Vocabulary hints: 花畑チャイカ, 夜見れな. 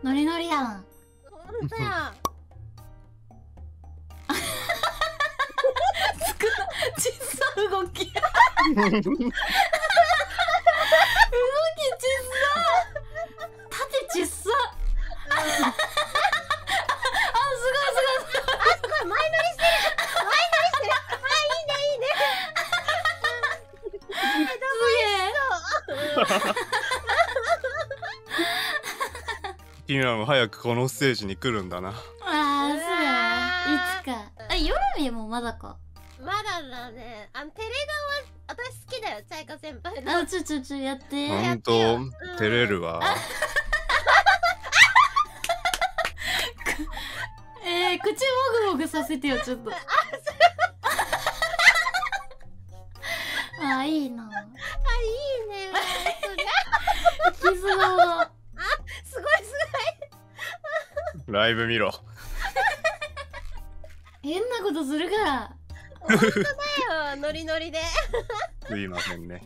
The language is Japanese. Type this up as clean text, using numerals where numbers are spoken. ノリノリやん。ほんとや。小さい動き。動き小さい。縦小さい。君らも早くこのステージに来るんだな。ああ、そうや。いつか。あ、夜見もまだか。まだだね。テレガンは私好きだよ、チャイカ先輩の。あ、ちょやって。ほんと、照れるわ。口もぐもぐさせてよ、ちょっと。あ、いいな。あ、すごいすごい。ライブ見ろ。変なことするから。本当だよ、ノリノリで。すいませんね。